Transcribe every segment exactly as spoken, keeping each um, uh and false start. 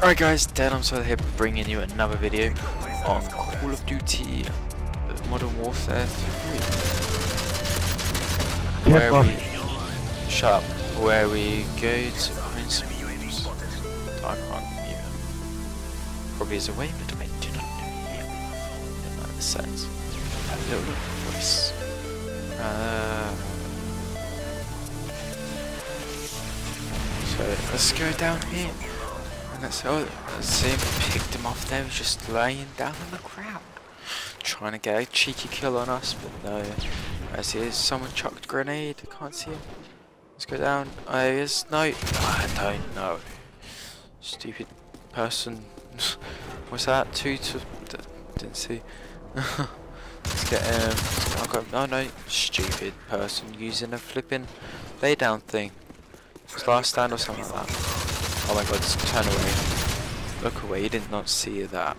Alright guys, Dad, I'm Scyther here bringing you another video on Call of Duty Modern Warfare three. Where we... Shut up. Where we go to find some use. I can't even. Probably is a way, but I do not know here. Didn't like the sounds. That little voice. Uh... So, let's go down here. That's how that same picked him off there, was just laying down in the crowd. Trying to get a cheeky kill on us, but no. As he is, someone chucked a grenade, I can't see him. Let's go down. Oh, he is. No. I don't know. Stupid person. What's that? Two to. Didn't see. Let's get him. Um, I got. Oh no. Stupid person using a flipping lay down thing. His last stand or something like that. Oh my god, just turn away. Look away, you did not see that.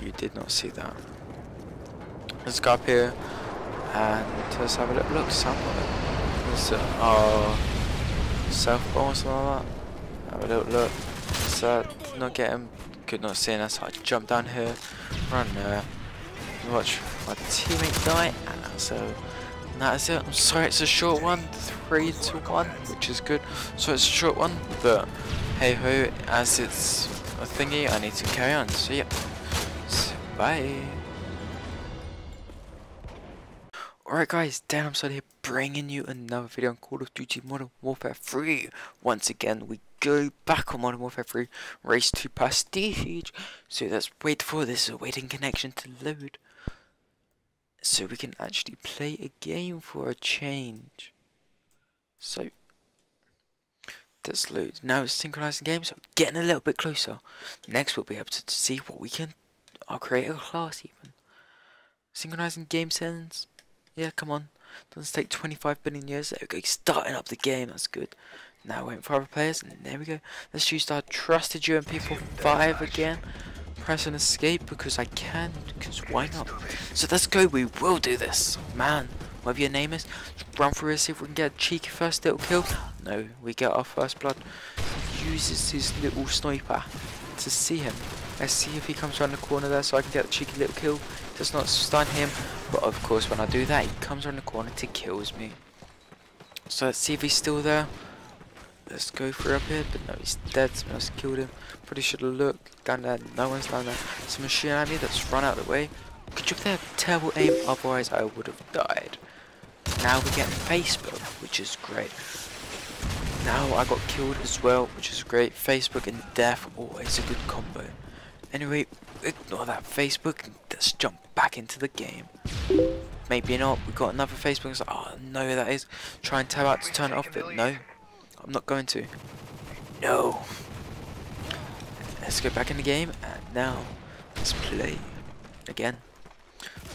You did not see that. Let's go up here and let's have a look, look somewhere. Let's, uh, oh, self-bomb or something like that. Have a little look. Let's uh, not get him. Could not see him, that's how I jumped down here. Run there. Watch my teammate die. And so, that is it. I'm sorry it's a short one. three to one, which is good. So it's a short one, but hey ho, as it's a thingy, I need to carry on. So yeah, so, bye. Alright guys, Dan, I'm Scyther here bringing you another video on Call of Duty Modern Warfare three. Once again, we go back on Modern Warfare three, race to prestige. So let's wait for this awaiting connection to load, so we can actually play a game for a change. So this load now is synchronizing the game, so I'm getting a little bit closer. Next we'll be able to see what we can. I'll create a class even. Synchronizing game settings. Yeah, come on. Doesn't take twenty-five billion years. There we go. Starting up the game. That's good. Now waiting for other players, and there we go. Let's use our trusted U M P forty-five again. Press and escape because I can. Because why not? So let's go. We will do this, man. Whatever your name is, run through here, see if we can get a cheeky first little kill. No, we get our first blood. He uses his little sniper to see him. Let's see if he comes around the corner there so I can get a cheeky little kill. Does not stun him, but of course when I do that, he comes around the corner to kills me. So let's see if he's still there. Let's go through up here, but no, he's dead. Someone else killed him. Probably should have looked down there. No one's down there. Some machine at me that's run out of the way. Good job there. Terrible aim, otherwise I would have died. Now we get Facebook, which is great. Now I got killed as well, which is great. Facebook and death, always a good combo. Anyway, ignore that Facebook and let's jump back into the game. Maybe not. We got another Facebook. It's like, oh no, that is. Try and tell out to turn it off, but no, I'm not going to. No. Let's go back in the game and now let's play again.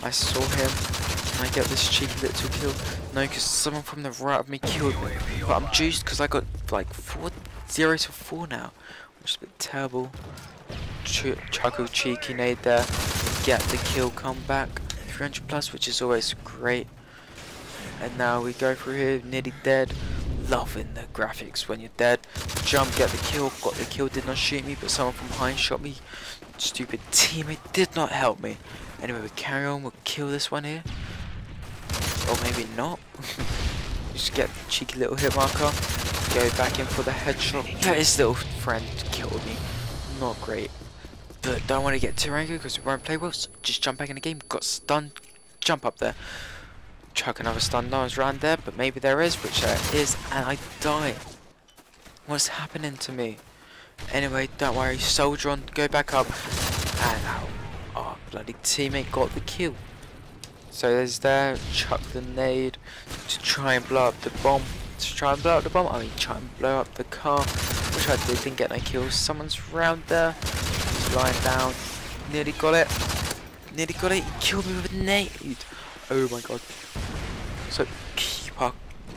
I saw him. I get this cheeky little kill? No, because someone from the right of me killed me. But I'm juiced because I got like four, zero to four now, which is a bit terrible. Ch Chuckle cheeky nade there, get the kill, come back, three hundred plus, which is always great. And now we go through here, nearly dead. Loving the graphics when you're dead. Jump, get the kill, got the kill, did not shoot me, but someone from behind shot me. Stupid teammate did not help me. Anyway, we carry on. We'll kill this one here. Or maybe not. Just get the cheeky little hit marker. Go back in for the headshot. That his little friend killed me. Not great. But don't want to get too angry because we won't play well. So just jump back in the game. Got stunned. Jump up there. Chuck another stun. No one's around there. But maybe there is. Which there is. And I die. What's happening to me? Anyway, don't worry. Soldier on. Go back up. And our oh, bloody teammate got the kill. So there's there, chuck the nade to try and blow up the bomb. To try and blow up the bomb, I mean try and blow up the car, which I did, didn't get no kills. Someone's round there, he's lying down, nearly got it, nearly got it, he killed me with a nade. Oh my god. So keep up,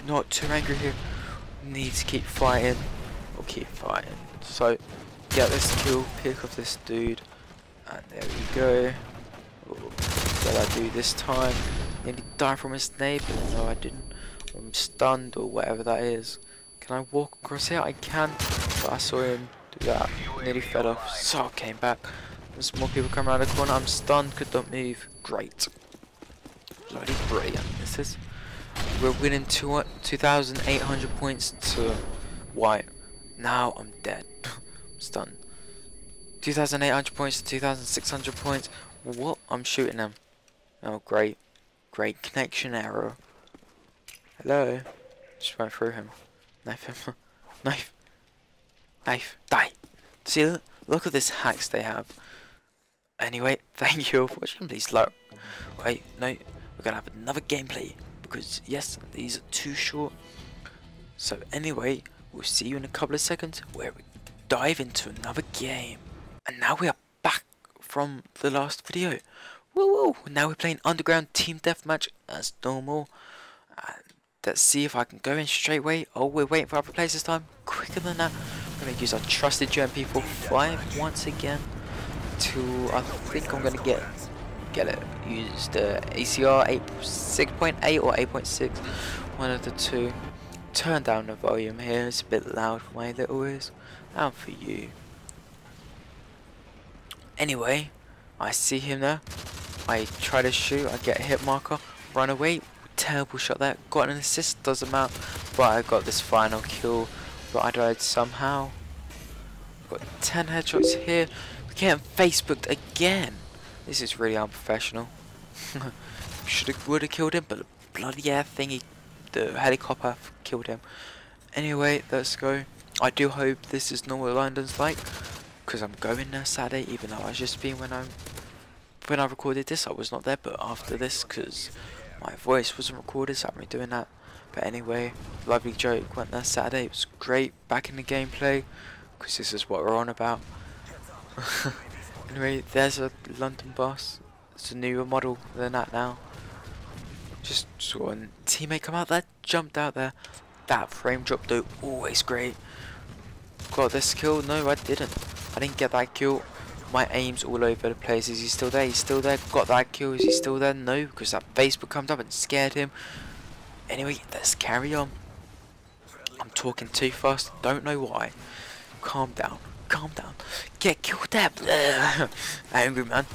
not too angry here, need to keep fighting, or keep fighting. So get this kill, pick off this dude, and there we go. Ooh. That I do this time. Nearly die from his nade, but no, I didn't. I'm stunned or whatever that is. Can I walk across here? I can, but I saw him Do that. Nearly fell off. So came back. There's more people coming around the corner. I'm stunned. Could not move. Great. Bloody brilliant. This is. We're winning two thousand eight hundred points to white. Now I'm dead. I'm stunned. two thousand eight hundred points to two thousand six hundred points. What? I'm shooting them. Oh, great. Great connection error. Hello? Just went through him. Knife him. Knife. Knife. Die. See, look, look at this hacks they have. Anyway, thank you all for watching. Please like. Wait, no. We're going to have another gameplay. Because, yes, these are too short. So, anyway, we'll see you in a couple of seconds where we dive into another game. And now we are back from the last video. Woo! -woo. Now we're playing Underground Team Deathmatch as normal. And let's see if I can go in straight away. Oh, we're waiting for other players this time. Quicker than that. I'm going to use our trusted U M P forty-five once again. To, I think I'm going to get... get it, use the A C R six point eight or eight point six, one of the two. Turn down the volume here, it's a bit loud for my little ears, and for you. Anyway, I see him there, I try to shoot, I get a hit marker, run away, terrible shot there, got an assist, doesn't matter, but I got this final kill, but I died somehow. Got ten headshots here, we're getting Facebooked again. This is really unprofessional. Should have, would have killed him, but the bloody air thingy, the helicopter killed him. Anyway, let's go. I do hope this is not what London's like, because I'm going there Saturday. Even though I was just been when I when I recorded this, I was not there. But after this, because my voice wasn't recorded, so I'm really doing that. But anyway, lovely joke. Went there Saturday. It was great. Back in the gameplay, because this is what we're on about. Anyway, there's a London bus. It's a newer model than that now. Just saw a teammate come out there, jumped out there. That frame drop though, always great. Got this kill? No, I didn't. I didn't get that kill. My aim's all over the place. Is he still there? He's still there. Got that kill. Is he still there? No, because that Facebook comes up and scared him. Anyway, let's carry on. I'm talking too fast. Don't know why. Calm down. Calm down. Get killed there. Blah. Angry man.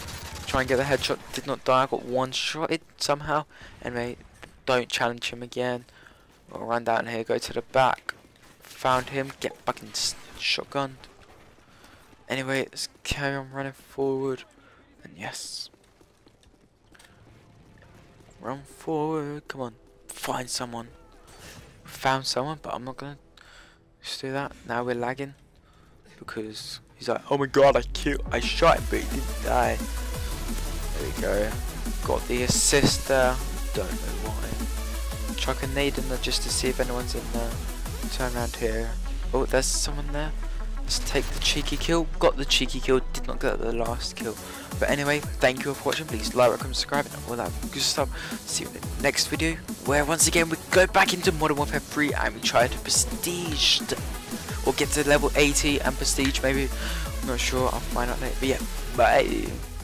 Try and get the headshot. Did not die. I got one shotted somehow. Anyway, don't challenge him again. I'll run down here. Go to the back. Found him. Get fucking shotgunned. Anyway, let's carry on running forward. And yes. Run forward. Come on. Find someone. Found someone, but I'm not going to just do that. Now we're lagging. Because he's like, oh my god, I killed, I shot him, but he didn't die. There we go. Got the assist there. Don't know why. Chuck a nade in there just to see if anyone's in there. Turn around here. Oh, there's someone there. Let's take the cheeky kill. Got the cheeky kill. Did not get the last kill. But anyway, thank you all for watching. Please like, comment, subscribe, and all that good stuff. See you in the next video, where once again we go back into Modern Warfare three and we try to prestige. Or get to level eighty and prestige maybe. I'm not sure, I'll find out later. But yeah, bye.